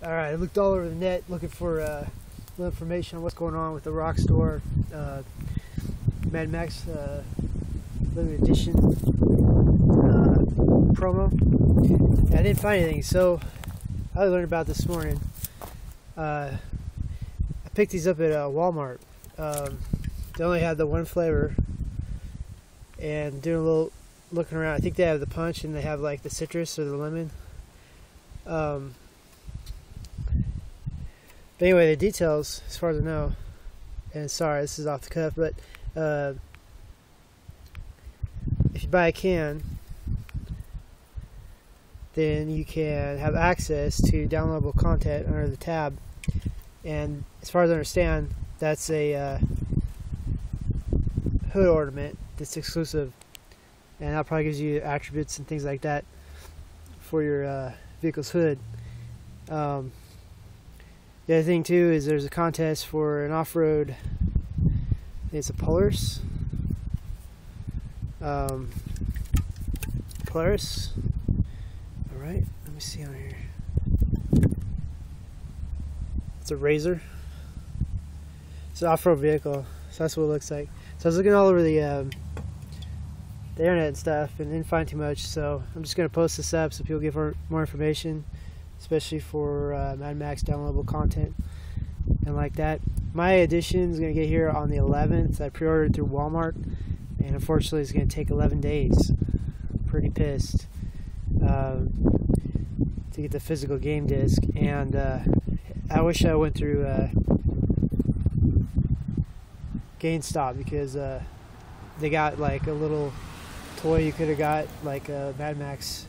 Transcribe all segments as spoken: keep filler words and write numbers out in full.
All right, I looked all over the net looking for uh, little information on what's going on with the Rockstar uh, Mad Max uh, limited edition uh, promo. And I didn't find anything, so I learned about this morning. Uh, I picked these up at uh, Walmart. Um, they only had the one flavor, and doing a little looking around, I think they have the punch and they have like the citrus or the lemon. Um, But anyway, the details, as far as I know, and sorry, this is off the cuff, but uh, if you buy a can, then you can have access to downloadable content under the tab. And as far as I understand, that's a uh, hood ornament that's exclusive, and that probably gives you attributes and things like that for your uh, vehicle's hood. Um, The other thing too is there's a contest for an off-road, it's a Polaris, um, Polaris, alright, let me see on here, it's a R Z R, it's an off-road vehicle, so that's what it looks like. So I was looking all over the, um, the internet and stuff and didn't find too much, so I'm just going to post this up so people get more information. Especially for uh, Mad Max downloadable content and like that. My edition is going to get here on the eleventh. I pre-ordered through Walmart, and unfortunately it's going to take eleven days. I'm pretty pissed uh, to get the physical game disc, and uh, I wish I went through uh, GameStop, because uh, they got like a little toy you could have got, like a Mad Max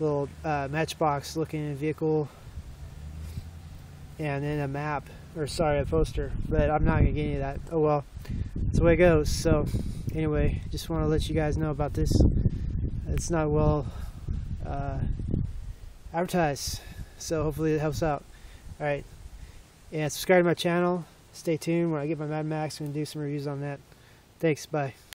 little uh, matchbox looking vehicle, and then a map, or sorry, a poster, but I'm not gonna get any of that. Oh well, that's the way it goes. So anyway, just want to let you guys know about this. It's not well uh, advertised, so hopefully it helps out. Alright, and subscribe to my channel, stay tuned. When I get my Mad Max, I'm gonna do some reviews on that. Thanks, bye.